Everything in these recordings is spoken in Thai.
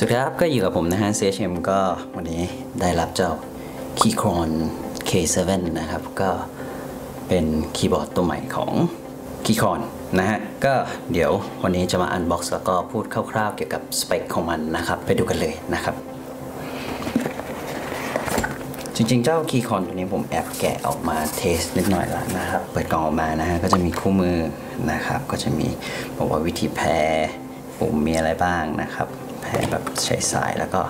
สวัสดีครับก็อยู่กับผมนะฮะ CHM ก็วันนี้ได้รับเจ้า Keychron K7 นะครับก็เป็นคีย์บอร์ดตัวใหม่ของ Keychron นะฮะก็เดี๋ยววันนี้จะมา unbox แล้วก็พูดคร่าวๆเกี่ยวกับสเปคของมันนะครับไปดูกันเลยนะครับจริงๆเจ้า Keychron ตัวนี้ผมแอบแกะออกมาเทสนิดหน่อยแล้วนะครับเปิดกล่องออกมานะฮะก็จะมีคู่มือนะครับก็จะมีบอกว่าวิธีแพรปุ่มมีอะไรบ้างนะครับแพรแบบใช้สายแล้วก็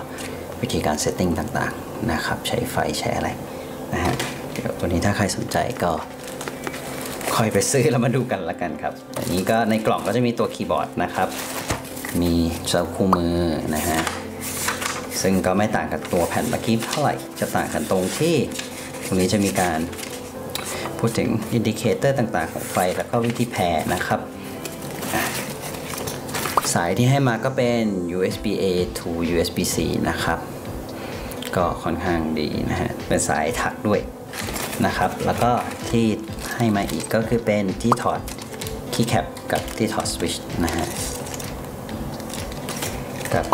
วิธีการเซตติ้งต่างๆนะครับใช้ไฟใช้อะไรนะฮะเดี๋ยวตัวนี้ถ้าใครสนใจก็คอยไปซื้อแล้วมาดูกันละกันครับอันนี้ก็ในกล่องก็จะมีตัวคีย์บอร์ดนะครับมีเจ้าคู่มือนะฮะซึ่งก็ไม่ต่างกับตัวแผ่นเมื่อกี้เท่าไหร่จะต่างกันตรงที่ตรงนี้จะมีการพูดถึงอินดิเคเตอร์ต่างๆของไฟแล้วก็วิธีแพรนะครับสายที่ให้มาก็เป็น USB A to USB C นะครับก็ค่อนข้างดีนะฮะเป็นสายถักด้วยนะครับแล้วก็ที่ให้มาอีกก็คือเป็นที่ถอดคีย์แคปกับที่ถอดสวิตช์นะฮะกับ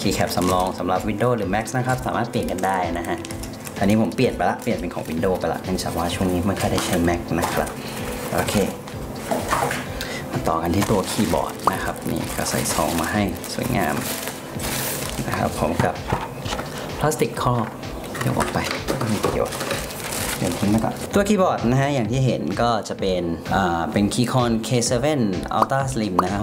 คีย์แคปสำรองสำหรับ Windows หรือ Mac นะครับสามารถเปลี่ยนกันได้นะฮะอันนี้ผมเปลี่ยนไปละเปลี่ยนเป็นของ Windows ไปละเนื่องจากว่าช่วงนี้ไม่ค่อยได้ใช้ Mac นะครับโอเคต่อกันที่ตัวคีย์บอร์ดนะครับนี่ก็ใส่ซองมาให้สวยงามนะครับพร้อมกับพลาสติกครอบเดี๋ยวออกไปไม่มีประโยชน์เดี๋ยวทิ้งไปก่อนตัวคีย์บอร์ดนะฮะอย่างที่เห็นก็จะเป็น Keychron K7 Ultra Slim นะฮะ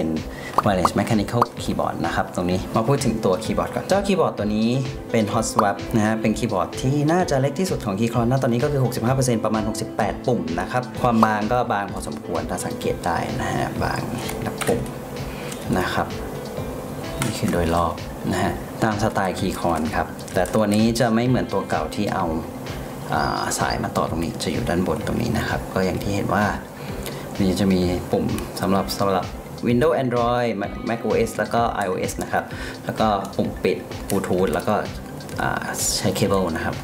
65% Wireless Mechanical Keyboard นะครับตรงนี้มาพูดถึงตัวคีย์บอร์ดก่อนเจ้าคีย์บอร์ดตัวนี้เป็น Hot Swap นะฮะเป็นคีย์บอร์ดที่น่าจะเล็กที่สุดของ Keychron นะตอนนี้ก็คือ 65% ประมาณ68ปุ่มนะครับความบางก็บางพอสมควรถ้าสังเกตได้นะฮะบางนับปุ่มนะครับนี่คือโดยรอบนะฮะตามสไตล์ Keychron ครับแต่ตัวนี้จะไม่เหมือนตัวเก่าที่เอาสายมาต่อตรงนี้จะอยู่ด้านบนตรงนี้นะครับก็อย่างที่เห็นว่านี่จะมีปุ่มสำหรับ Windows Android Mac OS แล้วก็ iOS นะครับแล้วก็ปุ่มปิด Bluetooth แล้วก็ใช้เคเบิลนะครับ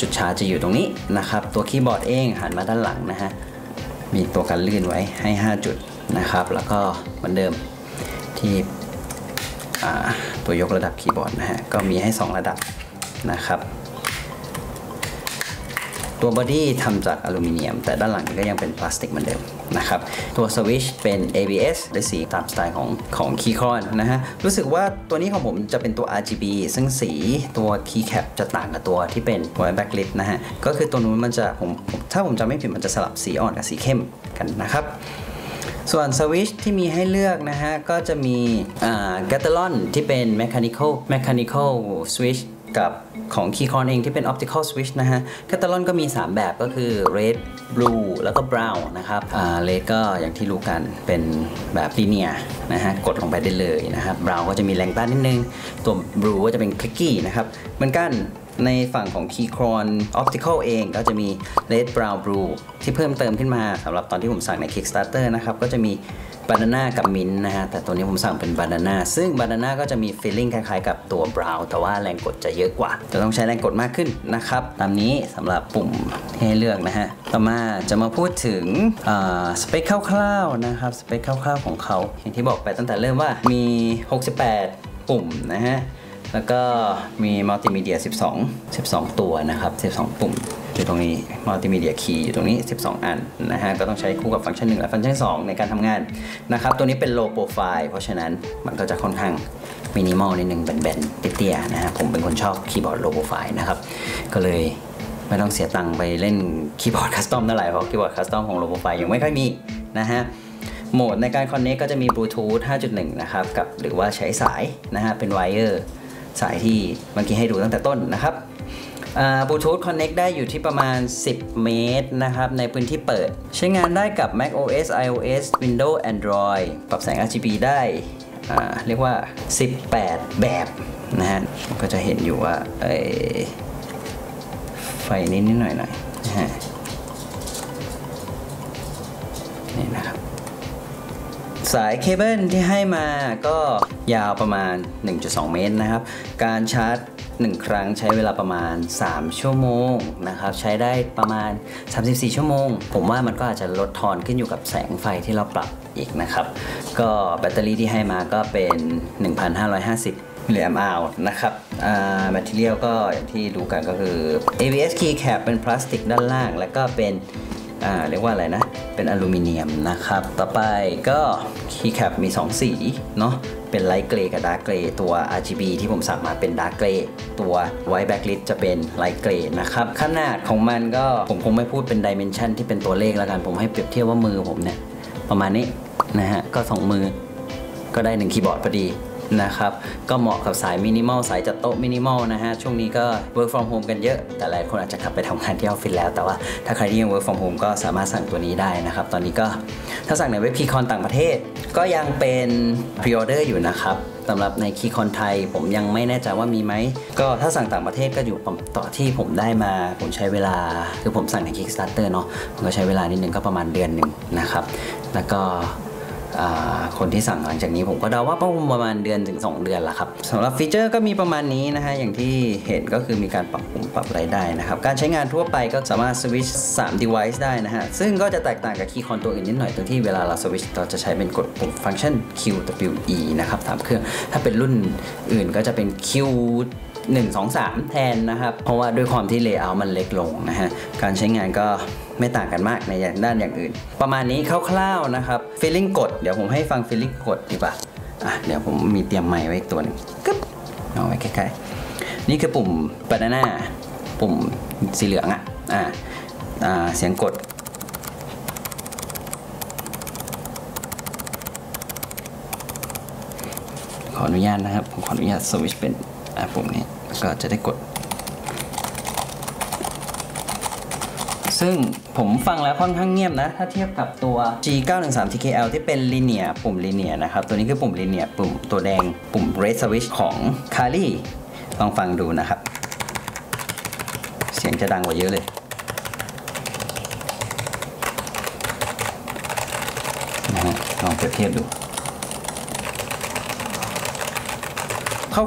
จุดชาร์จจะอยู่ตรงนี้นะครับตัวคีย์บอร์ดเองหันมาด้านหลังนะฮะมีตัวกันลื่นไว้ให้5จุดนะครับแล้วก็เหมือนเดิมที่ตัวยกระดับคีย์บอร์ดนะฮะก็มีให้2ระดับนะครับตัวบอดี้ทำจากอลูมิเนียมแต่ด้านหลังก็ยังเป็นพลาสติกเหมือนเดิมนะครับตัวสวิตช์เป็น ABS ด้วยสีตามสไตล์ของ Keychron นะฮะรู้สึกว่าตัวนี้ของผมจะเป็นตัว RGB ซึ่งสีตัว keycap จะต่างกับตัวที่เป็น white backlit นะฮะก็คือตัวนู้นมันจะถ้าผมจำไม่ผิดมันจะสลับสีอ่อนกับสีเข้มกันนะครับส่วนสวิตช์ที่มีให้เลือกนะฮะก็จะมีGatlon ที่เป็น mechanical switchกับของ Keychron เองที่เป็น Optical Switch นะฮะ Gatlon ก็มี3แบบก็คือ Red Blue แล้วก็ Brown นะครับRed ก็อย่างที่รู้กันเป็นแบบลีเนียนะฮะกดลงไปได้เลยนะครับ Brown ก็จะมีแรงต้านนิดนึงตัว Blue ก็จะเป็นคลิกกี้นะครับเหมือนกันในฝั่งของ Keychron Optical เองก็จะมี Red Brown Blue ที่เพิ่มเติมขึ้นมาสำหรับตอนที่ผมสั่งใน Kickstarter นะครับก็จะมีบานาน่ากับมิ้นนะฮะแต่ตัวนี้ผมสั่งเป็นบานาน่าซึ่งบานาน่าก็จะมีฟีลลิ่งคล้ายๆกับตัวบราวน์แต่ว่าแรงกดจะเยอะกว่าจะต้องใช้แรงกดมากขึ้นนะครับตามนี้สำหรับปุ่มให้เลือกนะฮะต่อมาจะมาพูดถึงสเปคคร่าวๆนะครับสเปคคร่าวๆของเขาอย่างที่บอกไปตั้งแต่เริ่มว่ามี68ปุ่มนะฮะแล้วก็มีมัลติมีเดีย12ตัวนะครับ12ปุ่มอยู่ตรงนี้มัลติมีเดียคีย์อยู่ตรงนี้12อันนะฮะก็ต้องใช้คู่กับฟังก์ชัน1และฟังก์ชัน2ในการทำงานนะครับตัวนี้เป็นโลว์โปรไฟล์เพราะฉะนั้นมันก็จะค่อนข้างมินิมอลนิดนึงแบนๆเตี้ยๆนะฮะผมเป็นคนชอบคีย์บอร์ดโลว์โปรไฟล์นะครับก็เลยไม่ต้องเสียตังค์ไปเล่นคีย์บอร์ดคัสตอมเท่าไหร่เพราะคีย์บอร์ดคัสตอมของโลว์โปรไฟล์ยังไม่ค่อยมีนะฮะโหมดในการคอนเนคก็จะมีบลูทูธ 5.1 นะครับกับหรือว่าใช้สายนะฮะเป็นไวเออร์สายที่เมื่อกี้ให้ดูตั้งแต่ต้นนะครับบลูทูธคอนเน็กได้อยู่ที่ประมาณ10เมตรนะครับในพื้นที่เปิดใช้งานได้กับ Mac OS iOS Windows Android ปรับแสง RGB ได้เรียกว่า18แบบนะฮะก็จะเห็นอยู่ว่าไฟนิดหน่อยนะฮะนี่นะครับสายเคเบิลที่ให้มาก็ยาวประมาณ 1.2 เมตรนะครับการชาร์จ 1 ครั้งใช้เวลาประมาณ3ชั่วโมงนะครับใช้ได้ประมาณ34ชั่วโมงผมว่ามันก็อาจจะลดทอนขึ้นอยู่กับแสงไฟที่เราปรับอีกนะครับก็แบตเตอรี่ที่ให้มาก็เป็น 1,550มิลลิแอมป์อาวนะครับแมทเทียลก็อย่างที่ดูกันก็คือ ABS keycap เป็นพลาสติกด้านล่างแล้วก็เป็นเรียกว่าอะไรนะเป็นอลูมิเนียมนะครับต่อไปก็ keycap มี2สีเนาะเป็นไลท์เกรย์กับดาร์กเกรย์ตัว RGB ที่ผมสั่งมาเป็นดาร์กเกรย์ตัวไวท์แบ็คลิสจะเป็นไลท์เกรย์นะครับขนาดของมันก็ผมคงไม่พูดเป็นดิเมนชันที่เป็นตัวเลขแล้วกันผมให้เปรียบเทียบว่ามือผมเนี่ยประมาณนี้นะฮะก็2มือก็ได้1คีย์บอร์ดพอดีนะครับก็เหมาะกับสายมินิมอลสายจัดโต๊ะมินิมอลนะฮะช่วงนี้ก็ work from home กันเยอะแต่หลายคนอาจจะกลับไปทำงานที่ออฟฟิศแล้วแต่ว่าถ้าใครที่ยัง work from home ก็สามารถสั่งตัวนี้ได้นะครับตอนนี้ก็ถ้าสั่งในเว็บ Keychron ต่างประเทศก็ยังเป็น pre order อยู่นะครับสำหรับใน Keychron ไทยผมยังไม่แน่ใจว่ามีไหมก็ถ้าสั่งต่างประเทศก็อยู่ต่อที่ผมได้มาผมใช้เวลาคือผมสั่งใน Kickstarter เนาะผมก็ใช้เวลานิดนึงก็ประมาณเดือนหนึ่งนะครับแล้วก็คนที่สั่งหลังจากนี้ผมก็เดาว่าประมาณเดือนถึง2เดือนละครับสำหรับฟีเจอร์ก็มีประมาณนี้นะฮะอย่างที่เห็นก็คือมีการปรับปุ่มปรับอะไรได้นะครับการใช้งานทั่วไปก็สามารถสวิตช์3 device ได้นะฮะซึ่งก็จะแตกต่างกับ Keychron ตัวอื่นนิดหน่อยตรงที่เวลาเราสวิตช์เราจะใช้เป็นกดปุ่มฟังก์ชัน QWE นะครับ3เครื่องถ้าเป็นรุ่นอื่นก็จะเป็น Q123 แทนนะครับเพราะว่าด้วยความที่เลเยอร์มันเล็กลงนะฮะการใช้งานก็ไม่ต่างกันมากในด้านอย่างอื่นประมาณนี้คร่าวๆนะครับฟีลลิ่งกดเดี๋ยวผมให้ฟังฟีลลิ่งกดดีกว่าเดี๋ยวผมมีเตรียมไมค์ไว้อีกตัวนึงกึ๊บเอาไว้ใกล้ๆนี่คือปุ่มบานาน่าปุ่มสีเหลืองเสียงกดขออนุญาตนะครับผมขออนุญาตสวิตช์เป็นปุ่มนี้ก็จะได้กดซึ่งผมฟังแล้วค่อนข้างเงียบนะถ้าเทียบกับตัว G913TKL ที่เป็นลิเนียปุ่มลิเนียนะครับตัวนี้คือปุ่มลิเนียปุ่มตัวแดงปุ่ม Red Switch ของ Kali ลองฟังดูนะครับเสียงจะดังกว่าเยอะเลยนะฮะลองเปรียบเทียบดู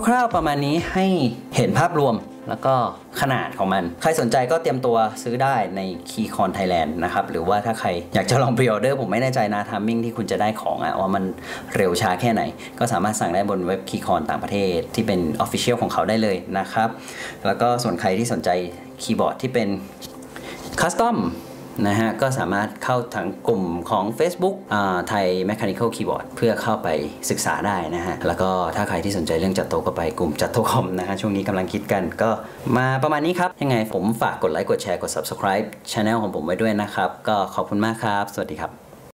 คร่าวๆประมาณนี้ให้เห็นภาพรวมแล้วก็ขนาดของมันใครสนใจก็เตรียมตัวซื้อได้ใน Keychron Thailand นะครับหรือว่าถ้าใครอยากจะลอง pre order ผมไม่แน่ใจนะทัมมิ่งที่คุณจะได้ของว่ามันเร็วช้าแค่ไหนก็สามารถสั่งได้บนเว็บ Keychron ต่างประเทศที่เป็น Official ของเขาได้เลยนะครับแล้วก็ส่วนใครที่สนใจคีย์บอร์ดที่เป็น Customนะฮะก็สามารถเข้าทางกลุ่มของ Facebook ไทย Mechanical Keyboard เพื่อเข้าไปศึกษาได้นะฮะแล้วก็ถ้าใครที่สนใจเรื่องจัดโต๊ะก็ไปกลุ่มจัดโต๊ะคอมนะฮะช่วงนี้กำลังคิดกันก็มาประมาณนี้ครับยังไงผมฝากกดไลค์กดแชร์กด Subscribe Channel ของผมไว้ด้วยนะครับก็ขอบคุณมากครับสวัสดีครับ